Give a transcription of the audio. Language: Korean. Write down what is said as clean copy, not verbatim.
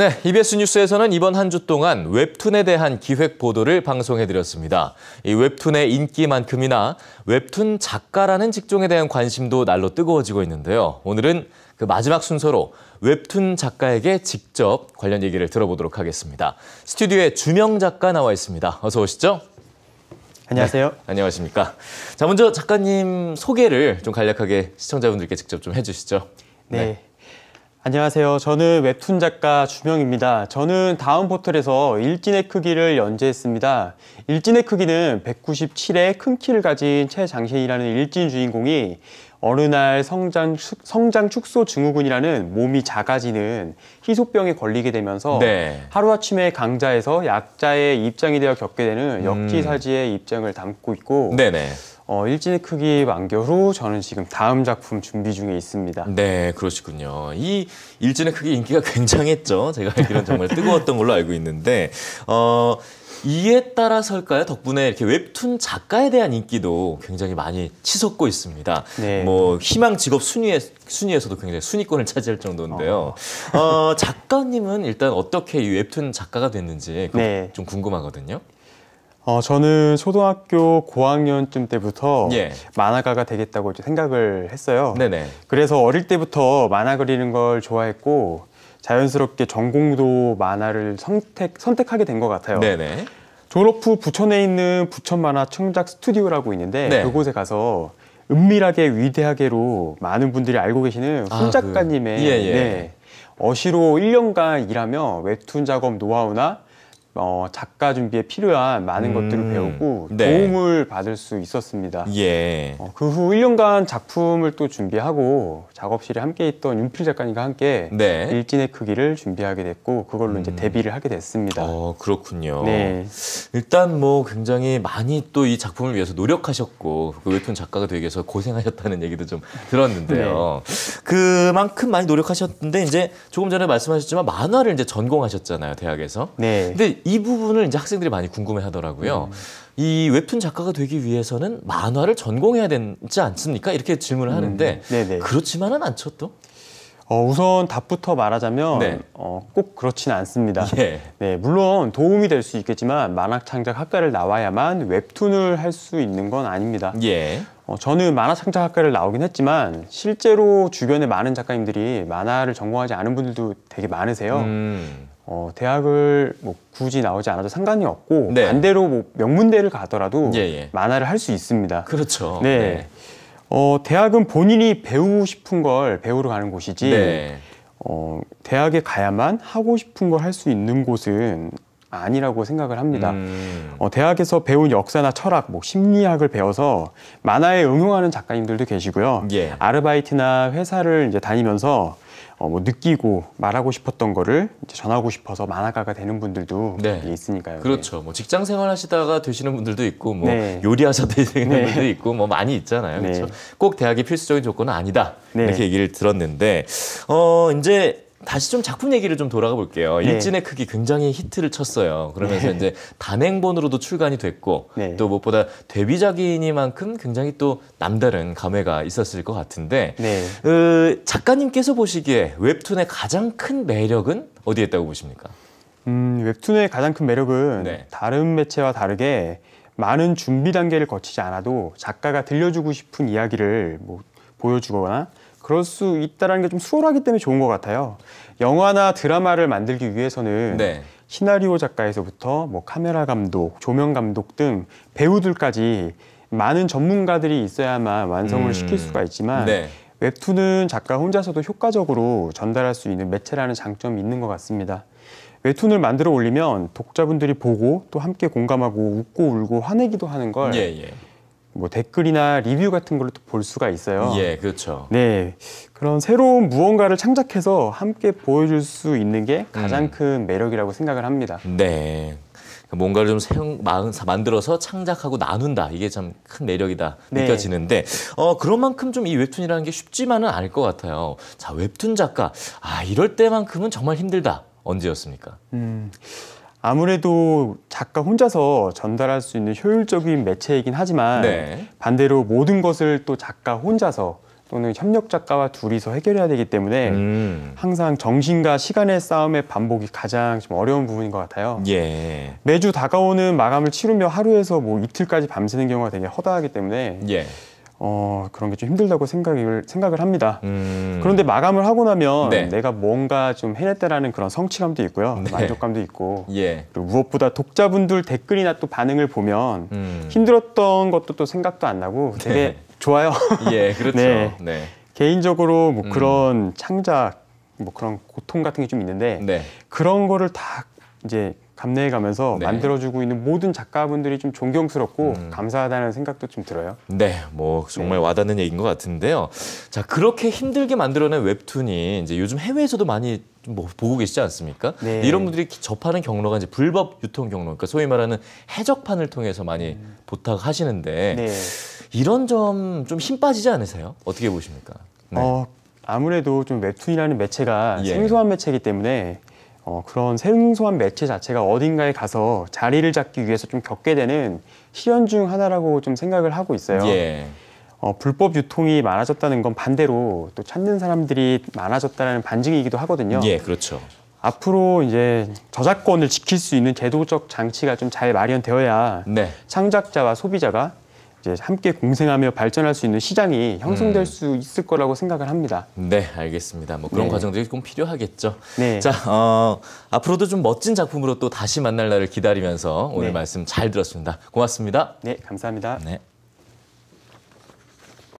네, EBS 뉴스에서는 이번 한 주 동안 웹툰에 대한 기획 보도를 방송해드렸습니다. 이 웹툰의 인기만큼이나 웹툰 작가라는 직종에 대한 관심도 날로 뜨거워지고 있는데요. 오늘은 그 마지막 순서로 웹툰 작가에게 직접 관련 얘기를 들어보도록 하겠습니다. 스튜디오에 주명 작가 나와 있습니다. 어서 오시죠. 안녕하세요. 네, 안녕하십니까. 자, 먼저 작가님 소개를 좀 간략하게 시청자분들께 직접 좀 해주시죠. 네. 안녕하세요. 저는 웹툰 작가 주명입니다. 저는 다음 포털에서 일진의 크기를 연재했습니다. 일진의 크기는 197의 큰 키를 가진 최장신이라는 일진 주인공이 어느 날 성장 축소 증후군이라는 몸이 작아지는 희소병에 걸리게 되면서 네. 하루아침에 강자에서 약자의 입장이 되어 겪게 되는 역지사지의 입장을 담고 있고 네네. 일진의 크기 완결 후 저는 지금 다음 작품 준비 중에 있습니다. 네, 그러시군요. 이 일진의 크기 인기가 굉장했죠. 제가 알기로는 정말 뜨거웠던 걸로 알고 있는데 이에 따라서일까요? 덕분에 이렇게 웹툰 작가에 대한 인기도 굉장히 많이 치솟고 있습니다. 네. 뭐 희망 직업 순위에서도 굉장히 순위권을 차지할 정도인데요. 작가님은 일단 어떻게 이 웹툰 작가가 됐는지 네. 좀 궁금하거든요. 저는 초등학교 고학년쯤 때부터 예. 만화가가 되겠다고 생각을 했어요. 네네. 그래서 어릴 때부터 만화 그리는 걸 좋아했고 자연스럽게 전공도 만화를 선택하게 된 것 같아요. 네네. 졸업 후 부천에 있는 부천만화 창작 스튜디오라고 있는데 네. 그곳에 가서 은밀하게 위대하게로 많은 분들이 알고 계시는 손 작가님의 네, 어시로 1년간 일하며 웹툰 작업 노하우나 작가 준비에 필요한 많은 것들을 배우고 네. 도움을 받을 수 있었습니다. 예. 그 후 1년간 작품을 또 준비하고 작업실에 함께 있던 윤필 작가님과 함께 네. 일진의 크기를 준비하게 됐고 그걸로 이제 데뷔를 하게 됐습니다. 그렇군요. 네. 일단 뭐 굉장히 많이 또 이 작품을 위해서 노력하셨고 그 웹툰 작가가 되기 위해서 고생하셨다는 얘기도 좀 들었는데요. 네. 그만큼 많이 노력하셨는데 이제 조금 전에 말씀하셨지만 만화를 이제 전공하셨잖아요, 대학에서. 네. 근데 이 부분을 이제 학생들이 많이 궁금해 하더라고요. 이 웹툰 작가가 되기 위해서는 만화를 전공해야 되지 않습니까? 이렇게 질문을 하는데 그렇지만은 않죠 또? 우선 답부터 말하자면 네. 꼭 그렇지는 않습니다. 예. 네, 물론 도움이 될 수 있겠지만 만화창작학과를 나와야만 웹툰을 할 수 있는 건 아닙니다. 예. 저는 만화창작학과를 나오긴 했지만 실제로 주변에 많은 작가님들이 만화를 전공하지 않은 분들도 되게 많으세요. 대학을 뭐 굳이 나오지 않아도 상관이 없고 네. 반대로 뭐 명문대를 가더라도 예예. 만화를 할 수 있습니다. 그렇죠. 네. 네. 대학은 본인이 배우고 싶은 걸 배우러 가는 곳이지 네. 대학에 가야만 하고 싶은 걸 할 수 있는 곳은 아니라고 생각을 합니다. 대학에서 배운 역사나 철학, 뭐 심리학을 배워서 만화에 응용하는 작가님들도 계시고요. 예. 아르바이트나 회사를 이제 다니면서 뭐 느끼고 말하고 싶었던 거를 이제 전하고 싶어서 만화가가 되는 분들도 네. 있으니까요. 그렇죠. 네. 뭐 직장 생활하시다가 되시는 분들도 있고, 뭐 네. 요리하셔서 되시는 네. 분들도 있고, 뭐 많이 있잖아요. 네. 그렇죠. 꼭 대학이 필수적인 조건은 아니다. 네. 이렇게 얘기를 들었는데, 이제. 다시 좀 작품 얘기를 좀 돌아가 볼게요. 네. 일진의 크기 굉장히 히트를 쳤어요. 그러면서 네. 이제 단행본으로도 출간이 됐고 네. 또 무엇보다 데뷔작이니만큼 굉장히 또 남다른 감회가 있었을 것 같은데 네. 작가님께서 보시기에 웹툰의 가장 큰 매력은 어디에 있다고 보십니까? 웹툰의 가장 큰 매력은 네. 다른 매체와 다르게 많은 준비 단계를 거치지 않아도 작가가 들려주고 싶은 이야기를 뭐 보여주거나 그럴 수 있다는 게 좀 수월하기 때문에 좋은 것 같아요. 영화나 드라마를 만들기 위해서는 네. 시나리오 작가에서부터 뭐 카메라 감독, 조명 감독 등 배우들까지 많은 전문가들이 있어야만 완성을 시킬 수가 있지만 네. 웹툰은 작가 혼자서도 효과적으로 전달할 수 있는 매체라는 장점이 있는 것 같습니다. 웹툰을 만들어 올리면 독자분들이 보고 또 함께 공감하고 웃고 울고 화내기도 하는 걸 뭐 댓글이나 리뷰 같은 걸로 또 볼 수가 있어요. 예, 그렇죠. 네, 그런 새로운 무언가를 창작해서 함께 보여줄 수 있는 게 가장 큰 매력이라고 생각을 합니다. 네, 뭔가를 좀 만들어서 창작하고 나눈다. 이게 참 큰 매력이다 네. 느껴지는데 그런 만큼 좀 이 웹툰이라는 게 쉽지만은 않을 것 같아요. 자, 웹툰 작가, 이럴 때만큼은 정말 힘들다. 언제였습니까? 아무래도 작가 혼자서 전달할 수 있는 효율적인 매체이긴 하지만 네. 반대로 모든 것을 또 작가 혼자서 또는 협력 작가와 둘이서 해결해야 되기 때문에 항상 정신과 시간의 싸움의 반복이 가장 좀 어려운 부분인 것 같아요. 예. 매주 다가오는 마감을 치르며 하루에서 뭐 이틀까지 밤새는 경우가 되게 허다하기 때문에 예. 그런 게 좀 힘들다고 생각을 합니다. 그런데 마감을 하고 나면 네. 내가 뭔가 좀 해냈다라는 그런 성취감도 있고요. 네. 만족감도 있고. 예. 그리고 무엇보다 독자분들 댓글이나 또 반응을 보면 힘들었던 것도 또 생각도 안 나고 되게 네. 좋아요. 예, 그렇죠. 네. 네. 개인적으로 뭐 그런 창작, 뭐 그런 고통 같은 게 좀 있는데 네. 그런 거를 다 이제 감내해가면서 네. 만들어주고 있는 모든 작가분들이 좀 존경스럽고 감사하다는 생각도 좀 들어요. 네, 뭐 정말 네. 와닿는 얘기인 것 같은데요. 자, 그렇게 힘들게 만들어낸 웹툰이 이제 요즘 해외에서도 많이 뭐 보고 계시지 않습니까? 네. 이런 분들이 접하는 경로가 이제 불법 유통 경로, 그러니까 소위 말하는 해적판을 통해서 많이 부탁하시는데 네. 이런 점 좀 힘 빠지지 않으세요? 어떻게 보십니까? 네. 아무래도 좀 웹툰이라는 매체가 예. 생소한 매체이기 때문에 그런 생소한 매체 자체가 어딘가에 가서 자리를 잡기 위해서 좀 겪게 되는 시련 중 하나라고 좀 생각을 하고 있어요. 예. 불법 유통이 많아졌다는 건 반대로 또 찾는 사람들이 많아졌다는 반증이기도 하거든요. 예, 그렇죠. 앞으로 이제 저작권을 지킬 수 있는 제도적 장치가 좀 잘 마련되어야 네. 창작자와 소비자가 이제 함께 공생하며 발전할 수 있는 시장이 형성될 수 있을 거라고 생각을 합니다. 네, 알겠습니다. 뭐 그런 네. 과정들이 꼭 필요하겠죠. 네. 자, 앞으로도 좀 멋진 작품으로 또 다시 만날 날을 기다리면서 오늘 네. 말씀 잘 들었습니다. 고맙습니다. 네, 감사합니다. 네.